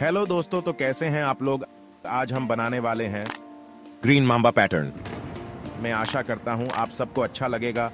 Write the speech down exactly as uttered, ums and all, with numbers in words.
Hello दोस्तों, तो कैसे हैं आप लोग। आज हम बनाने वाले हैं ग्रीन मांबा पैटर्न। मैं आशा करता हूं आप सबको अच्छा लगेगा।